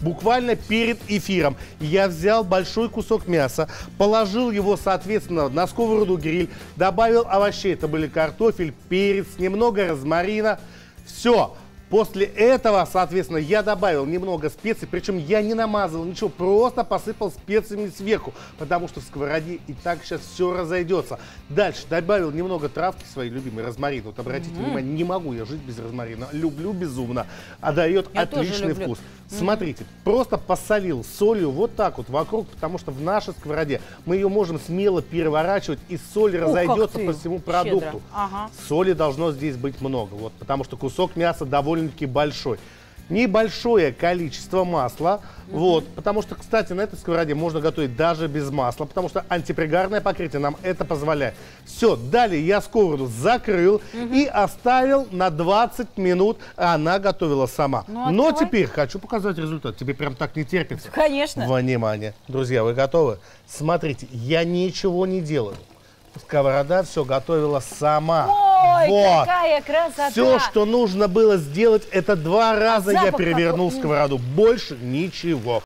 Буквально перед эфиром я взял большой кусок мяса, положил его, соответственно, на сковороду-гриль, добавил овощей, это были картофель, перец, немного розмарина. Все. После этого, соответственно, я добавил немного специй, причем я не намазывал ничего, просто посыпал специями сверху, потому что в сковороде и так сейчас все разойдется. Дальше добавил немного травки своей любимой, розмарин. Вот обратите внимание, не могу я жить без розмарина, люблю безумно, а дает отличный вкус. Смотрите, просто посолил солью вот так вот вокруг, потому что в нашей сковороде мы ее можем смело переворачивать, и соль разойдется по всему продукту. Ага. Соли должно здесь быть много, вот, потому что кусок мяса довольно большой. Небольшое количество масла, вот, потому что, кстати, на этой сковороде можно готовить даже без масла, потому что антипригарное покрытие нам это позволяет. Все, далее я сковороду закрыл и оставил на 20 минут, а она готовила сама. Ну, но теперь хочу показать результат, тебе прям так не терпится. Конечно. Внимание, друзья, вы готовы? Смотрите, я ничего не делаю. Сковорода все готовила сама. Ой, вот. Какая красота! Все, что нужно было сделать, это два раза я перевернул сковороду. Больше ничего.